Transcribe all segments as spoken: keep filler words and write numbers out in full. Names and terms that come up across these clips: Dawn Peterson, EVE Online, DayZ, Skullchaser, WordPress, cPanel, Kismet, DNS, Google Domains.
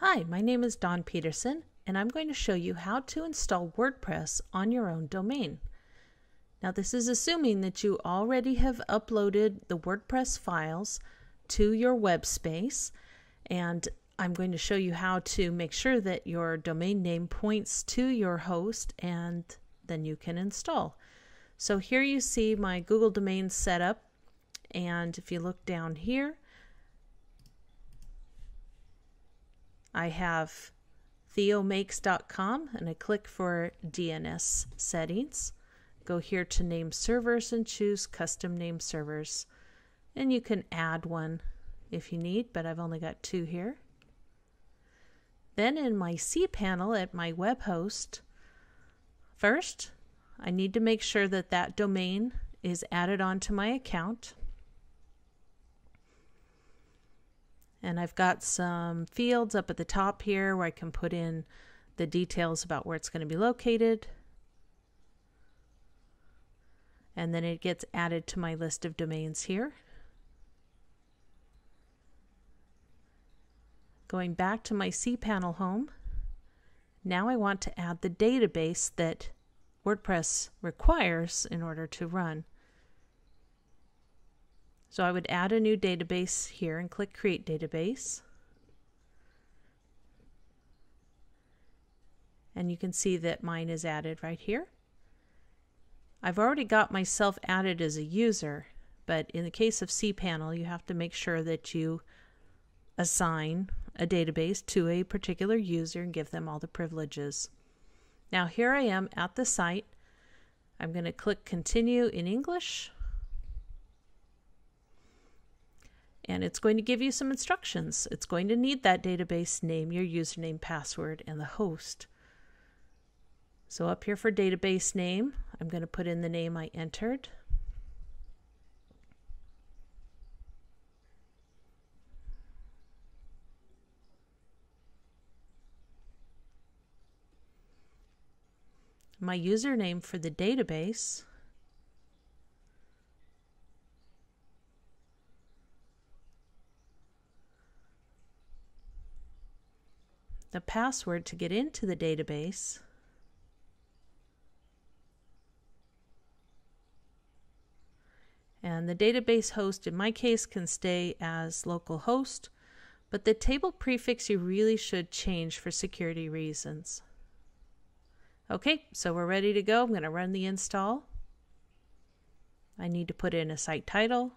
Hi, my name is Dawn Peterson, and I'm going to show you how to install WordPress on your own domain. Now, this is assuming that you already have uploaded the WordPress files to your web space, and I'm going to show you how to make sure that your domain name points to your host, and then you can install. So here you see my Google Domains setup, and if you look down here, I have theo makes dot com, and I click for D N S settings. Go here to name servers and choose custom name servers, and you can add one if you need, but I've only got two here. Then in my cPanel at my web host, first I need to make sure that that domain is added onto my account. And I've got some fields up at the top here where I can put in the details about where it's going to be located. And then it gets added to my list of domains here. Going back to my cPanel home, now I want to add the database that WordPress requires in order to run. So I would add a new database here and click Create Database. And you can see that mine is added right here. I've already got myself added as a user, but in the case of cPanel, you have to make sure that you assign a database to a particular user and give them all the privileges. Now here I am at the site. I'm going to click Continue in English. And it's going to give you some instructions. It's going to need that database name, your username, password, and the host. So up here for database name, I'm going to put in the name I entered. My username for the database. The password to get into the database, and the database host in my case can stay as localhost, but the table prefix you really should change for security reasons. Okay, so we're ready to go. I'm going to run the install. I need to put in a site title,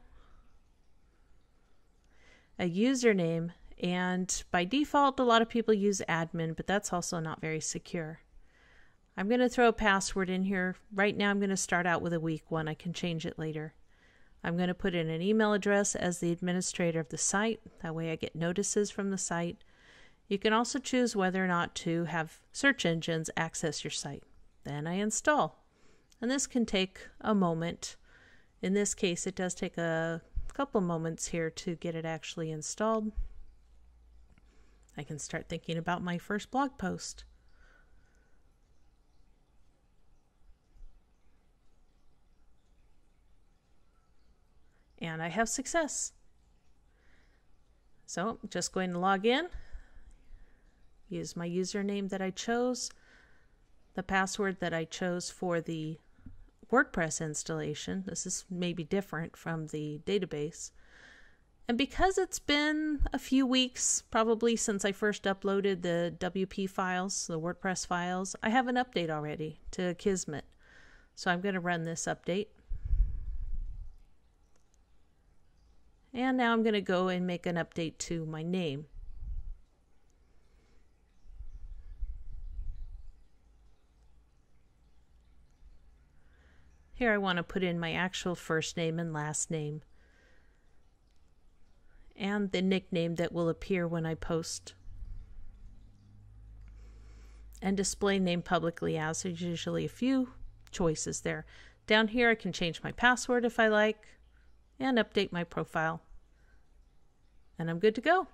a username, and by default, a lot of people use admin, but that's also not very secure. I'm going to throw a password in here. Right now, I'm going to start out with a weak one. I can change it later. I'm going to put in an email address as the administrator of the site. That way I get notices from the site. You can also choose whether or not to have search engines access your site. Then I install. And this can take a moment. In this case, it does take a couple moments here to get it actually installed. I can start thinking about my first blog post. And I have success. So I'm just going to log in, use my username that I chose, the password that I chose for the WordPress installation. This is maybe different from the database. And because it's been a few weeks, probably since I first uploaded the W P files, the WordPress files, I have an update already to Kismet. So I'm going to run this update. And now I'm going to go and make an update to my name. Here I want to put in my actual first name and last name, and the nickname that will appear when I post, and display name publicly as. There's usually a few choices there. Down here I can change my password if I like, and update my profile, and I'm good to go.